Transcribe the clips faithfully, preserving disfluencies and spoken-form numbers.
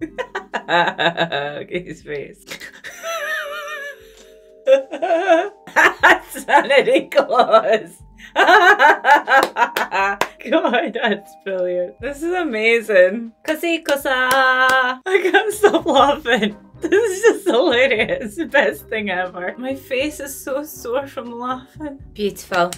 Look at his face. Sanity clause. God, that's brilliant. This is amazing. Così cos'ha. I can't stop laughing. This is just hilarious. It's the best thing ever. My face is so sore from laughing. Beautiful.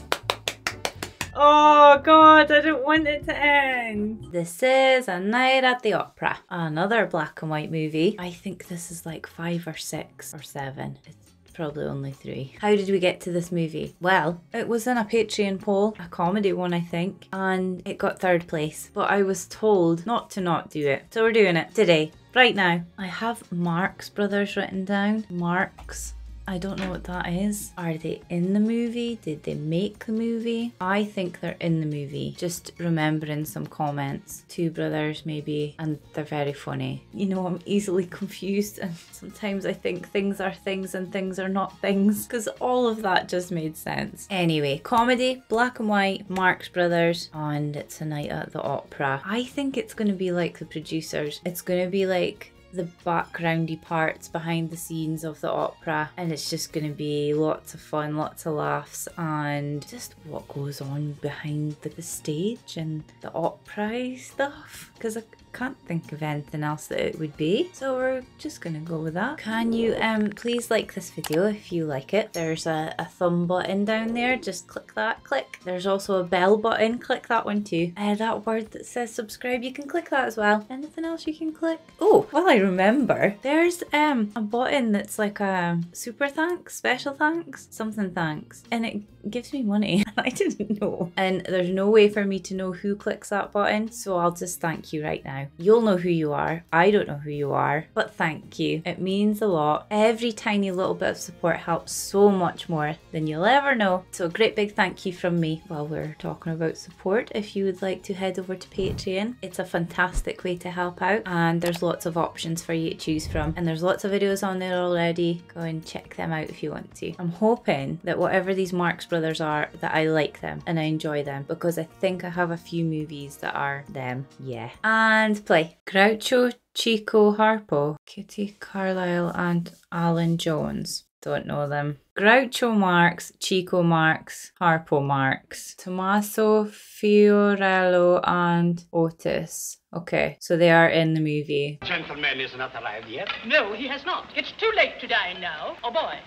Oh God, I don't want it to end. This is A Night at the Opera. Another black and white movie. I think this is like five or six or seven. It's probably only three. How did we get to this movie? Well, it was in a Patreon poll, a comedy one I think, and it got third place. But I was told not to not do it. So we're doing it today, right now. I have Marx Brothers written down. Marx. I don't know what that is. Are they in the movie? Did they make the movie? I think they're in the movie. Just remembering some comments. Two brothers maybe, and they're very funny. You know, I'm easily confused and sometimes I think things are things and things are not things because all of that just made sense. Anyway, comedy, black and white, Marx Brothers, and it's A Night at the Opera. I think it's going to be like The Producers. It's going to be like the backgroundy parts behind the scenes of the opera, and it's just going to be lots of fun, lots of laughs, and just what goes on behind the, the stage and the opera stuff, because I can't think of anything else that it would be, so we're just gonna go with that. Can you um please like this video if you like it? There's a, a thumb button down there, just click that, click. There's also a bell button, click that one too. Uh, that word that says subscribe, you can click that as well. Anything else you can click? Oh, well, I remember. There's um a button that's like a super thanks, special thanks, something thanks, and it gives me money. I didn't know. And there's no way for me to know who clicks that button, so I'll just thank you right now. You'll know who you are. I don't know who you are, but thank you. It means a lot. Every tiny little bit of support helps so much more than you'll ever know. So a great big thank you from me. While we're talking about support, if you would like to head over to Patreon, it's a fantastic way to help out and there's lots of options for you to choose from. And there's lots of videos on there already. Go and check them out if you want to. I'm hoping that whatever these Marx Brothers are, that I like them and I enjoy them because I think I have a few movies that are them. Yeah. And play. Groucho, Chico, Harpo, Kitty Carlisle and Alan Jones. Don't know them. Groucho Marx, Chico Marx, Harpo Marx, Tomaso, Fiorello and Otis. Okay, so they are in the movie. Gentleman is not arrived yet. No, he has not. It's too late to dine now. Oh boy.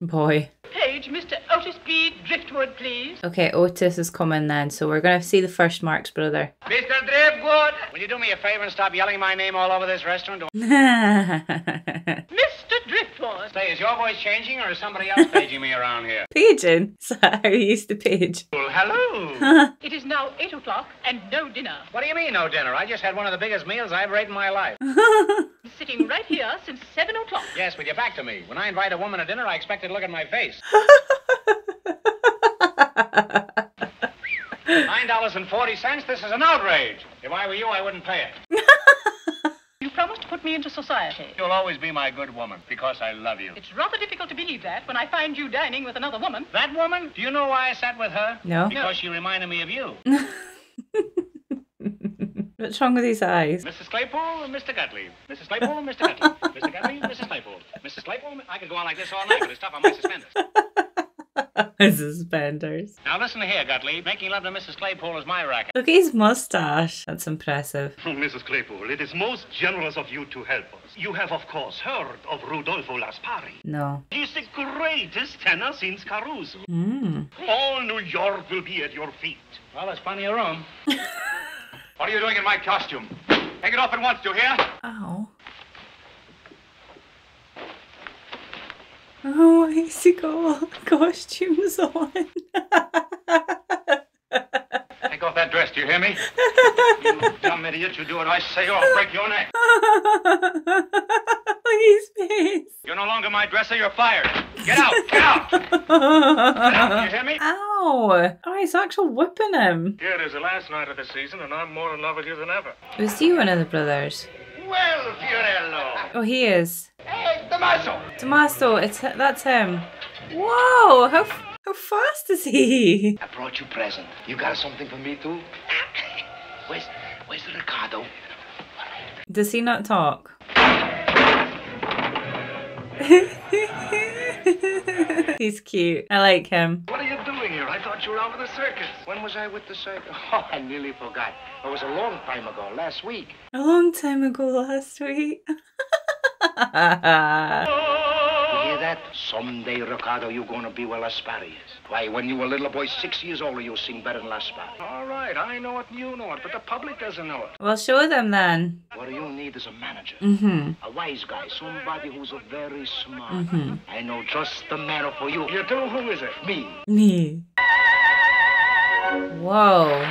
Boy. Page, Mister Otis B Driftwood, please. Okay, Otis is coming then, so we're going to see the first Marx brother. Mister Driftwood, will you do me a favor and stop yelling my name all over this restaurant? Mister Driftwood. Say, is your voice changing or is somebody else paging me around here? Paging? So I used to page. Well, hello. It is now eight o'clock and no dinner. What do you mean no dinner? I just had one of the biggest meals I've ever ate in my life. Sitting right here since seven o'clock. Yes, with your back to me. When I invite a woman to dinner, I expect her to look at my face. nine dollars and forty cents, this is an outrage. If I were you, I wouldn't pay it. You promised to put me into society. You'll always be my good woman, because I love you. It's rather difficult to believe that when I find you dining with another woman. That woman? Do you know why I sat with her? No. Because no. She reminded me of you. What's wrong with his eyes? Missus Claypool and Mister Gottlieb. Missus Claypool and Mister Gottlieb. Mister Gottlieb, Missus Claypool. Missus Claypool, I could go on like this all night, but it's tough on my suspenders. My suspenders. Now listen here, Gottlieb. Making love to Missus Claypool is my racket. Look at his moustache. That's impressive. Oh, Missus Claypool, it is most generous of you to help us. You have, of course, heard of Rodolfo Lassparri. No. He's the greatest tenor since Caruso. Mm. All New York will be at your feet. Well, there's plenty of room. What are you doing in my costume? Take it off at once, do you hear? Ow. Oh, he's got all costumes on. Take off that dress, do you hear me? You dumb idiot, you do what I say or I'll break your neck. Please, please. You're no longer my dresser, you're fired. Get out, get out. Get out, do you hear me? Ow. Oh, he's actually whipping him. Here it is, the last night of the season, and I'm more in love with you than ever. Was he one of the brothers? Well, Fiorello. Oh, he is. Hey, Tomaso. Tomaso, it's that's him. Whoa, how how fast is he? I brought you a present. You got something for me too? Where's Where's Riccardo? Does he not talk? He's cute. I like him. What are you doing here? I thought you were out with the circus. When was I with the circus? Oh, I nearly forgot. It was a long time ago, last week. A long time ago, last week. You hear that? Someday, Riccardo, you're going to be where Lassparri is. Why, when you were a little boy, six years older, you'll sing better than Lassparri. All right, I know it and you know it, but the public doesn't know it. Well, show them then. What you'll need is a manager, mm-hmm. a wise guy, somebody who's a very smart. Mm-hmm. I know just the man for you. You do? Who is it? Me. Me. Whoa.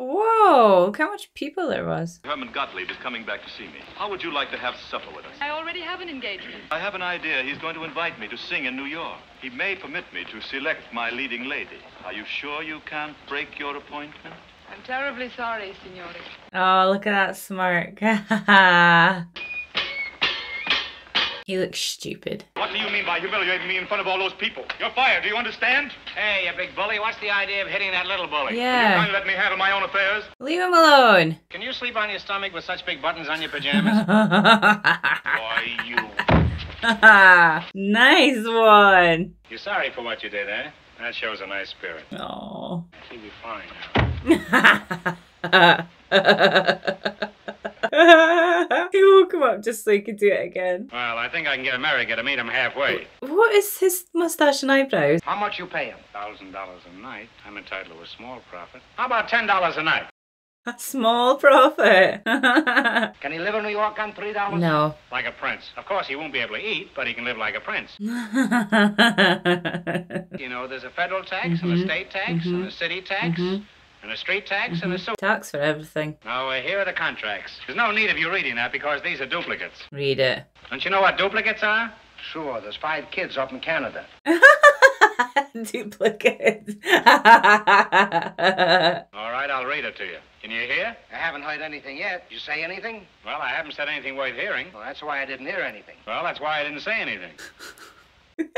Whoa, look how much people there was. Herman Gottlieb is coming back to see me. How would you like to have supper with us? I already have an engagement. I have an idea. He's going to invite me to sing in New York. He may permit me to select my leading lady. Are you sure you can't break your appointment? I'm terribly sorry, signore. Oh, look at that smirk. He looks stupid. What do you mean by humiliating me in front of all those people? You're fired, do you understand? Hey, you big bully, what's the idea of hitting that little bully? Yeah. Are you trying to let me handle my own affairs? Leave him alone. Can you sleep on your stomach with such big buttons on your pajamas? Boy, you. Nice one. You're sorry for what you did, eh? That shows a nice spirit. Oh. She'll be fine now. He will come up just so he can do it again. Well, I think I can get America to meet him halfway. What is his mustache and eyebrows? How much you pay him? a thousand dollars a night. I'm entitled to a small profit. How about ten dollars a night? A small profit. Can he live in New York on three dollars? No. Like a prince. Of course, he won't be able to eat, but he can live like a prince. You know, there's a federal tax, mm-hmm. and a state tax, mm-hmm. and a city tax. Mm-hmm. And a street tax mm-hmm. and a sewer tax for everything. Now, uh, here are the contracts. There's no need of you reading that because these are duplicates. Read it. Don't you know what duplicates are? Sure, there's five kids up in Canada. Duplicates. All right, I'll read it to you. Can you hear? I haven't heard anything yet. Did you say anything? Well, I haven't said anything worth hearing. Well, that's why I didn't hear anything. Well, that's why I didn't say anything. Look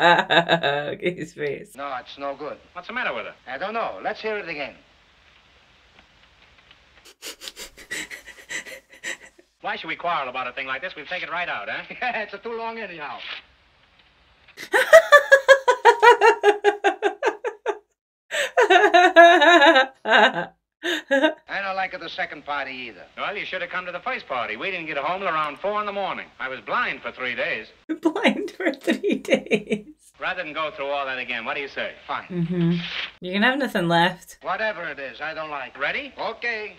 at his face. No, it's no good. What's the matter with her? I don't know. Let's hear it again. Why should we quarrel about a thing like this? We've taken it right out, eh? Yeah, it's a too long anyhow. I don't like it the second party either. Well, you should have come to the first party. We didn't get home till around four in the morning. I was blind for three days. Blind for three days. Rather than go through all that again, what do you say? Fine. Mm-hmm. You can have nothing left. Whatever it is, I don't like. Ready? Okay.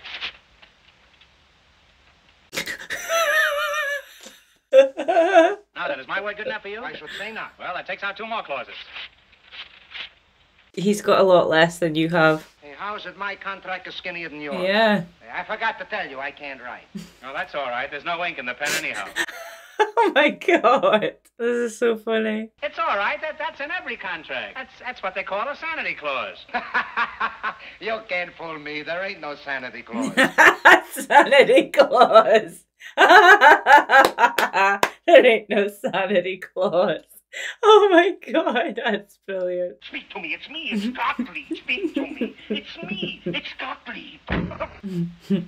Now then, is my word good enough for you? I should say not. Well, that takes out two more clauses. He's got a lot less than you have. Hey, how's it my contract is skinnier than yours? Yeah. Hey, I forgot to tell you, I can't write. Well, that's all right. There's no ink in the pen anyhow. Oh, my God. This is so funny. It's all right. That, that's in every contract. That's that's what they call a sanity clause. You can't fool me. There ain't no sanity clause. Sanity clause. There ain't no sanity clause. Oh my God, that's brilliant. Speak to me, it's me, it's Gottlieb. Speak to me, it's me, it's Gottlieb.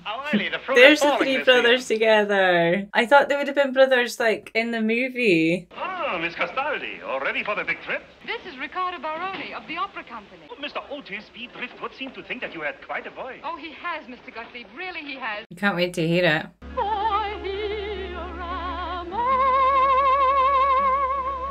Oh, really, the there's the three brothers year. Together. I thought they would have been brothers like in the movie. Oh, Miss Castaldi, all ready for the big trip? This is Riccardo Baroni of the Opera Company. Oh, Mister Otis B Driftwood seemed to think that you had quite a voice. Oh, he has, Mister Gottlieb, really he has. Can't wait to hear it.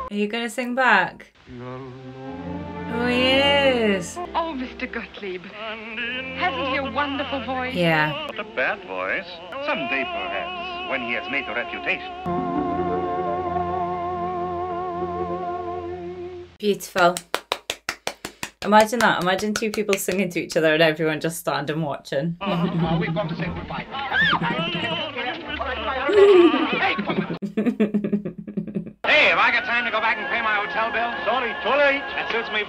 Are you going to sing back? Oh, yes. Oh, Mister Gottlieb. Hasn't he a wonderful voice? Yeah. Not a bad voice. Someday, perhaps, when he has made a reputation. Beautiful. Imagine that. Imagine two people singing to each other and everyone just standing watching. Oh, we've got to say goodbye. Hey, have I got time to go back and pay my hotel bill? Sorry, too late. That suits me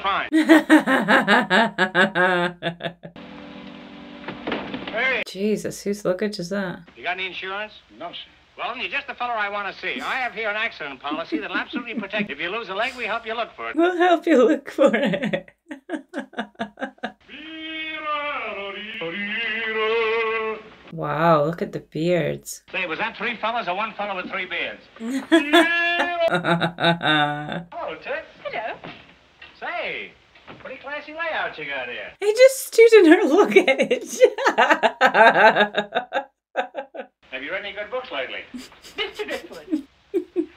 fine. Hey. Jesus, whose luggage is that? You got any insurance? No, sir. Well, you're just the fellow I want to see. I have here an accident policy that'll absolutely protect you. If you lose a leg, we help you look for it. We'll help you look for it. Wow, look at the beards. Say, was that three fellas or one fella with three beards? No! Hello, Toots. Hello. Say, pretty classy layout you got here. He just stood in her look at it. Have you read any good books lately? Mister Driftwood,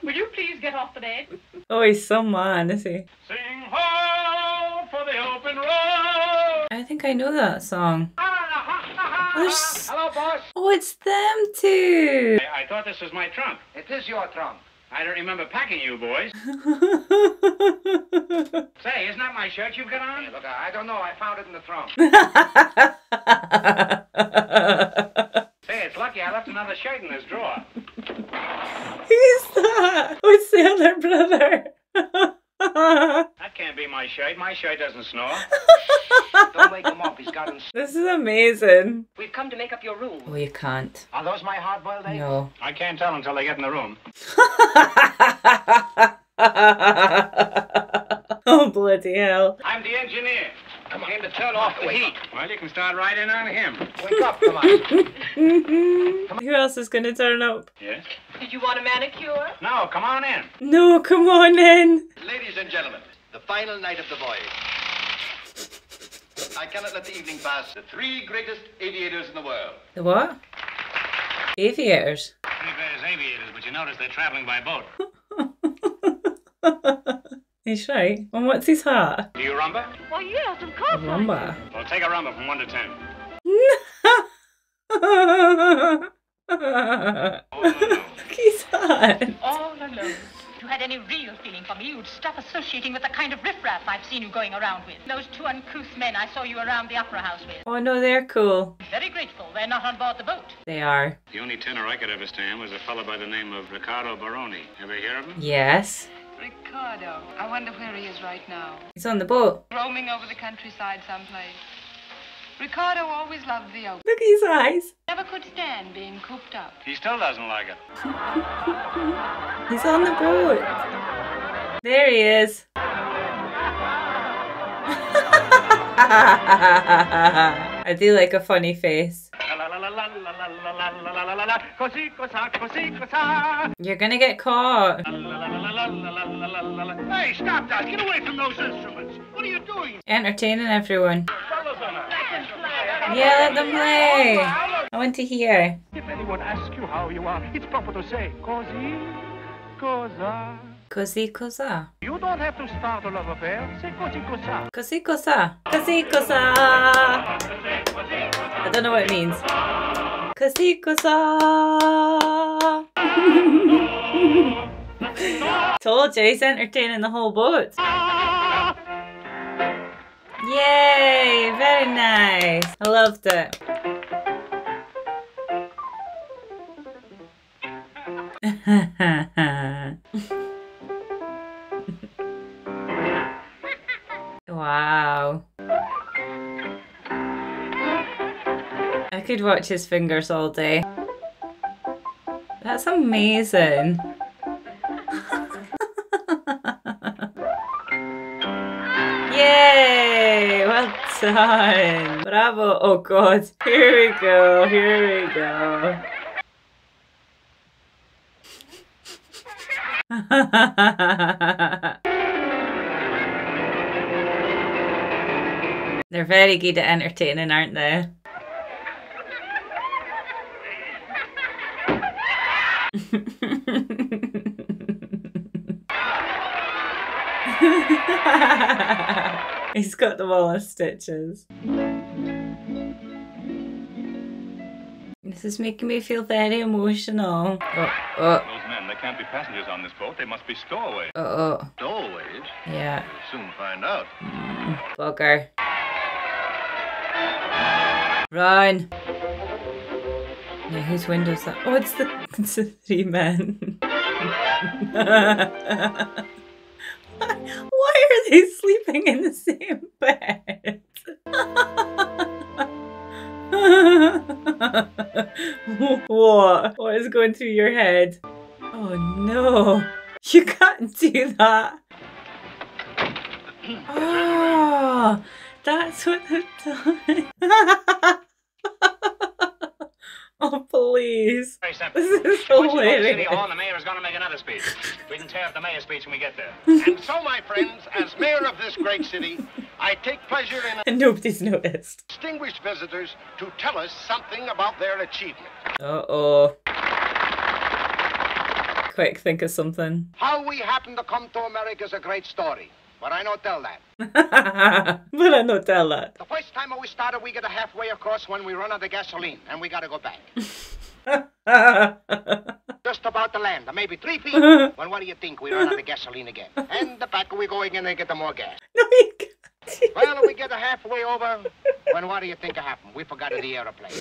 will you please get off the bed? Oh, he's so man, is he? Sing ho for the open road. I think I know that song. Hello, boss. Oh, it's them two. I, I thought this was my trunk. It is your trunk. I don't remember packing you, boys. Say, isn't that my shirt you've got on? Hey, look, I don't know. I found it in the trunk. Say, it's lucky I left another shirt in this drawer. Who's that? Oh, it's the other brother. That can't be my shirt. My shirt doesn't snore. Don't wake him up. He's got him. This is amazing. We've come to make up your room. Oh, you can't. Are those my hard-boiled eggs? No. I can't tell until they get in the room. Oh, bloody hell. I'm the engineer. Come on. I came to turn off the heat. Well, you can start right in on him. Wake up, come on. Come on. Who else is going to turn up? Yes? Did you want a manicure? No, come on in. No, come on in. Ladies and gentlemen, the final night of the voyage. I cannot let the evening pass. The three greatest aviators in the world. The what? Aviators? Three greatest aviators, but you notice they're traveling by boat. He's right. And what's his hat? Do you rumba? Why, yes, of course. Rumba. Well, take a rumba from one to ten. No. Look, he's hot. All alone. If you had any real feeling for me, you'd stop associating with the kind of riffraff I've seen you going around with. Those two uncouth men I saw you around the opera house with. Oh, no, they're cool. Very grateful they're not on board the boat. They are. The only tenor I could ever stand was a fellow by the name of Riccardo Baroni. Ever hear of him? Yes. Riccardo. I wonder where he is right now. He's on the boat. Roaming over the countryside someplace. Riccardo always loved the open. Look at his eyes. Never could stand being cooped up. He still doesn't like it. He's on the boat. There he is. I do like a funny face. You're gonna get caught. Hey, stop that! Get away from those instruments! What are you doing? Entertaining everyone. Yeah, let them play. I want to hear. If anyone asks you how you are, it's proper to say così, cosa. Così, cosa. You don't have to start a love affair. Say così, cosa. Così, cosa. Così, cosa. I don't know what it means. Così, cosa. Told you, he's entertaining the whole boat. Yay! Very nice. I loved it. Wow. I could watch his fingers all day. That's amazing. Time. Bravo. Oh god. Here we go. Here we go. They're very good at entertaining, aren't they? He's got them all in stitches. This is making me feel very emotional. Oh, oh. Those men, there can't be passengers on this boat. They must be stowaways. Uh oh. Stowaways? Yeah. We'll soon find out. Mm. Bugger. Run. Yeah, whose window's that? Oh, it's the, it's the three men. Why are they sleeping in the same bed? What? What is going through your head? Oh no. You can't do that. Oh, that's what they've done. Oh, please. Very simple. This is so hilarious. When you go to City Hall and the mayor is going to make another speech. We can tear up the mayor's speech when we get there. And so, my friends, as mayor of this great city, I take pleasure in... And nobody's noticed. ...distinguished visitors to tell us something about their achievement. Uh-oh. Quick, think of something. How we happen to come to America is a great story. But I don't tell that. But I don't tell that. The first time we started, we get a halfway across when we run out of gasoline, and we gotta go back. Just about the land, maybe three feet. Well, what do you think? We run out of gasoline again. And the back we go again and get the more gas. No, you can't. Well, we get a halfway over, when what do you think happened? We forgot the aeroplane.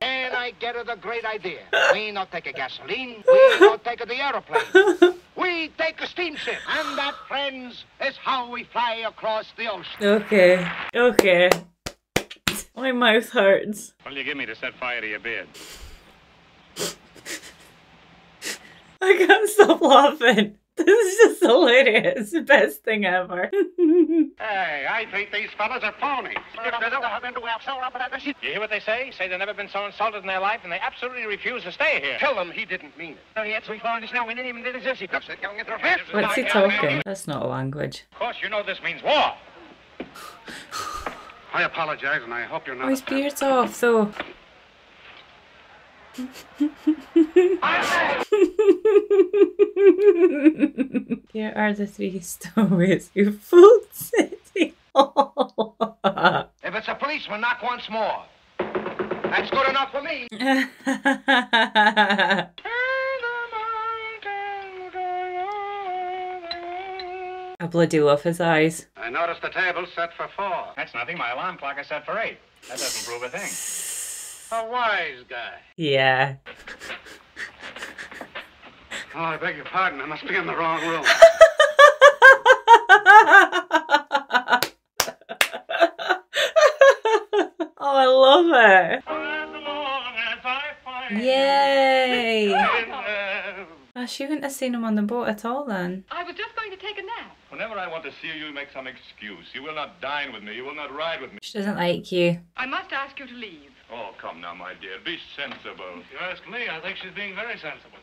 And I get it a great idea. We not take a gasoline, we not take the aeroplane. We take a steamship, and that, friends, is how we fly across the ocean. Okay, okay. My mouth hurts. What will you give me to set fire to your beard? I can't stop laughing. This is just hilarious. The best thing ever. Hey, I think these fellas are phony. You hear what they say? Say they've never been so insulted in their life, and they absolutely refuse to stay here. Tell them he didn't mean it. No, he had three foreigners now. We didn't even exist. What's he talking? That's not a language. Of course, you know this means war. I apologize, and I hope you're not... Oh, his beard's off, though. Here are the three stories who fooled City Hall. If it's a policeman, knock once more. That's good enough for me. I bloody love his eyes. I noticed the table's set for four. That's nothing. My alarm clock is set for eight. That doesn't prove a thing. A wise guy. Yeah. Oh, I beg your pardon. I must be in the wrong room. Oh, I love it. Yay. Oh, she wouldn't have seen him on the boat at all then. I was just going to take a nap. Whenever I want to see you, you make some excuse. You will not dine with me. You will not ride with me. She doesn't like you. I must ask you to leave. Oh, come now, my dear. Be sensible. You ask me, I think she's being very sensible.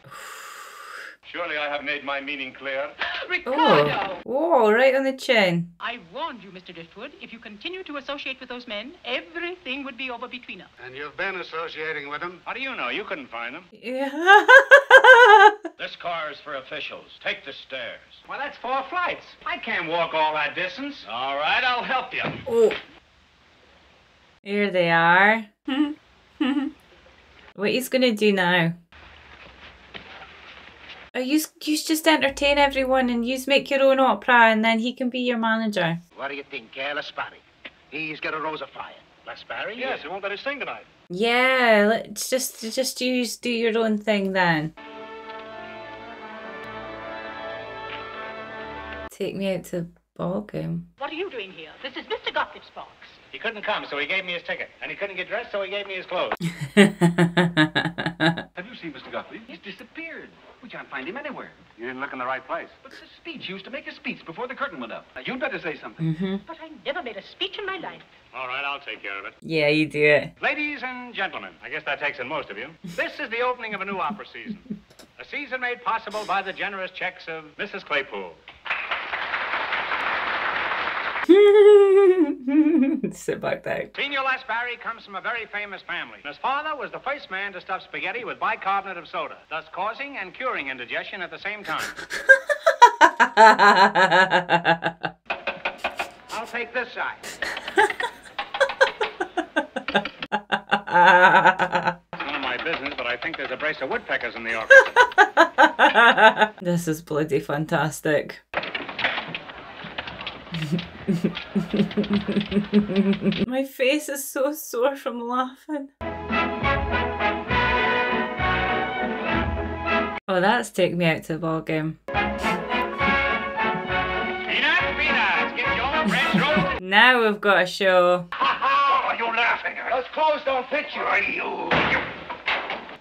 Surely I have made my meaning clear. Riccardo! Oh. Oh, right on the chin. I warned you, Mister Driftwood. If you continue to associate with those men, everything would be over between us. And you've been associating with them? How do you know? You couldn't find them. Yeah. This car is for officials. Take the stairs. Well, that's four flights. I can't walk all that distance. All right, I'll help you. Oh. Here they are. What he's gonna do now? Oh, you, you just entertain everyone and you make your own opera and then he can be your manager. What do you think, uh, Lassparri? He's got a rose of fire. Lassparri? Yes, he won't let us sing tonight. Yeah, let's just, just use, do your own thing then. Take me out to the ball game. What are you doing here? This is Mister Gottlieb's box. He couldn't come, so he gave me his ticket. And he couldn't get dressed, so he gave me his clothes. Have you seen Mister Gottlieb? He's disappeared. We can't find him anywhere. You didn't look in the right place. But it's a speech. He used to make a speech before the curtain went up. Now, you'd better say something. Mm-hmm. But I never made a speech in my life. All right, I'll take care of it. Yeah, you do it. Ladies and gentlemen, I guess that takes in most of you. This is the opening of a new opera season. A season made possible by the generous checks of Missus Claypool. Sit back there. Senior Lassparri comes from a very famous family. His father was the first man to stuff spaghetti with bicarbonate of soda, thus causing and curing indigestion at the same time. I'll take this side. It's none of my business, but I think there's a brace of woodpeckers in the office. This is bloody fantastic. My face is so sore from laughing. Oh, that's taking me out to the ball game. Peanuts, peanuts, get your fresh roast. Now we've got a show. Ha ha! You're laughing at those clothes don't fit you. You.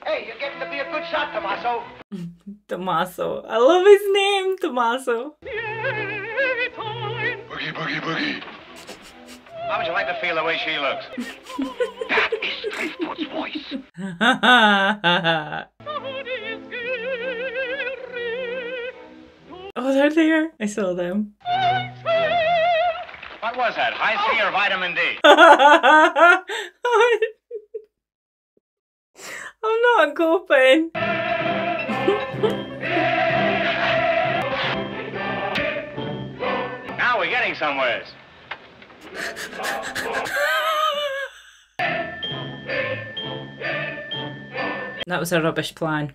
Hey, you're getting to be a good shot, Tomaso. Tomaso. I love his name, Tomaso. Yeah. Boogie, boogie, boogie. How would you like to feel the way she looks? That is Driftwood's voice. Oh, they're there. I saw them. What was that? High C or vitamin D? I'm not coping. Now we're getting somewhere. That was a rubbish plan.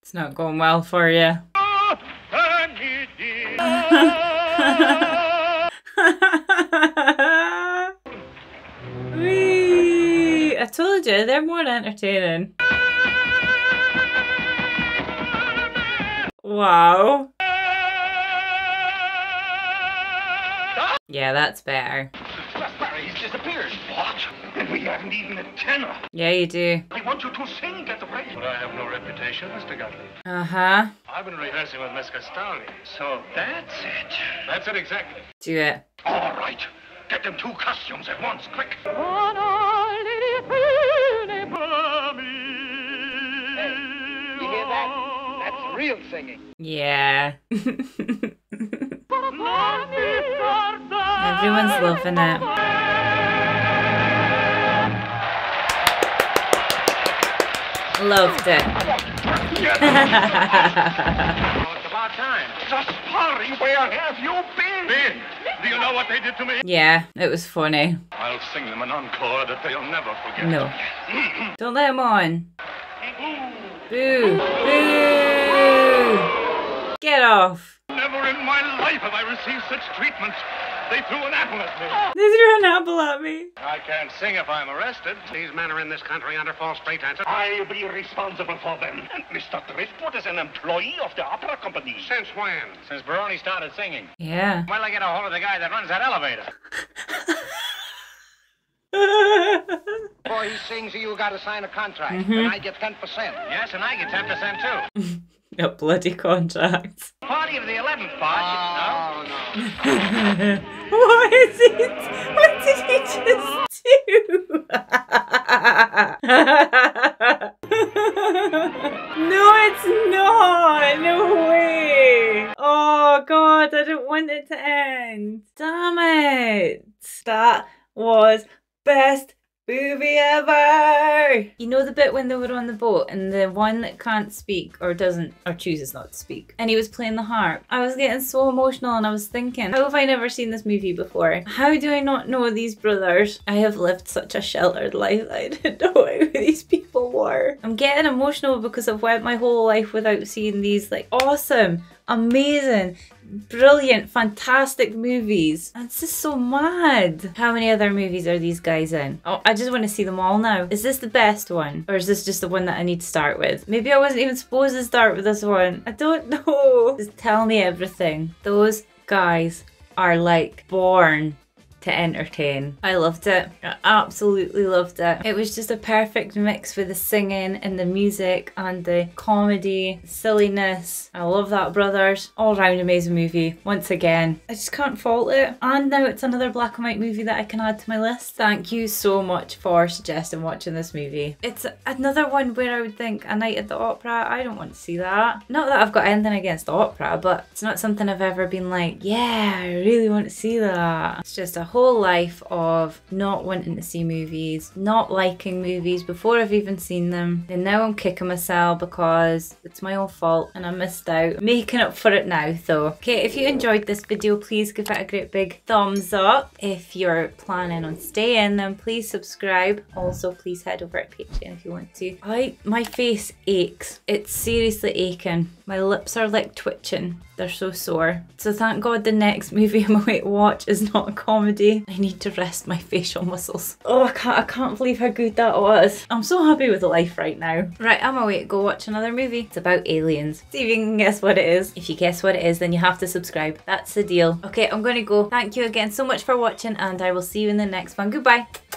It's not going well for you. Wee, I told you, they're more entertaining. Wow. Yeah, that's better. He's disappeared. What? And we haven't even a tenor. Yeah, you do. I want you to sing at the rate. But I have no reputation, Mister Gottlieb. Uh-huh. I've been rehearsing with Miss Castali. So that's it. That's it exactly. Do it. All right. Get them two costumes at once, quick. Hey, you hear that? That's real singing. Yeah. Everyone's loving it. Loved it. It's about time. Lassparri, where have you been? Been? Do you know what they did to me? Yeah, it was funny. I'll sing them an encore that they'll never forget. No. Don't let them on. Boo. Boo. Get off. Never in my life have I received such treatment. They threw an apple at me. They threw an apple at me. I can't sing if I'm arrested. These men are in this country under false pretenses. I'll be responsible for them. And Mister Driftwood is an employee of the opera company. Since when? Since Baroni started singing. Yeah. Well, I get a hold of the guy that runs that elevator. Before he sings, you gotta sign a contract. Mm-hmm. And I get ten percent. Yes, and I get ten percent too. A bloody contract. Party of the eleventh part. Oh, no. What is it? What did he just do? No, it's not. No way. Oh, God, I don't want it to end. Damn it. That was best movie ever! You know the bit when they were on the boat and the one that can't speak or doesn't or chooses not to speak and he was playing the harp? I was getting so emotional and I was thinking, how have I never seen this movie before? How do I not know these brothers? I have lived such a sheltered life that I didn't know who these people were. I'm getting emotional because I've went my whole life without seeing these like awesome, amazing, brilliant, fantastic movies. It's just so mad. How many other movies are these guys in? Oh, I just want to see them all now. Is this the best one? Or is this just the one that I need to start with? Maybe I wasn't even supposed to start with this one. I don't know. Just tell me everything. Those guys are like born to entertain. I loved it. I absolutely loved it. It was just a perfect mix with the singing and the music and the comedy, silliness. I love that, brothers. All round amazing movie. Once again, I just can't fault it. And now it's another black and white movie that I can add to my list. Thank you so much for suggesting watching this movie. It's another one where I would think A Night at the Opera, I don't want to see that. Not that I've got anything against the opera, but it's not something I've ever been like, yeah, I really want to see that. It's just a whole life of not wanting to see movies, not liking movies before I've even seen them, and now I'm kicking myself because it's my own fault and I missed out. Making up for it now though. Okay, if you enjoyed this video, please give it a great big thumbs up. If you're planning on staying, then please subscribe. Also, please head over to Patreon if you want to. I, my face aches. It's seriously aching. My lips are like twitching. They're so sore. So thank God the next movie I'm going to watch is not a comedy. I need to rest my facial muscles. Oh, I can't, I can't believe how good that was. I'm so happy with life right now. Right, I'm away to go watch another movie. It's about aliens. See if you can guess what it is. If you guess what it is, then you have to subscribe. That's the deal. Okay, I'm going to go. Thank you again so much for watching and I will see you in the next one. Goodbye.